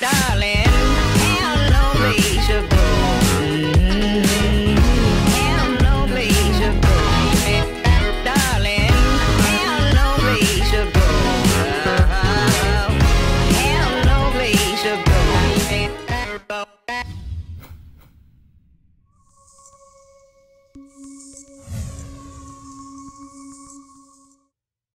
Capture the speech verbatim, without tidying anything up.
Darling.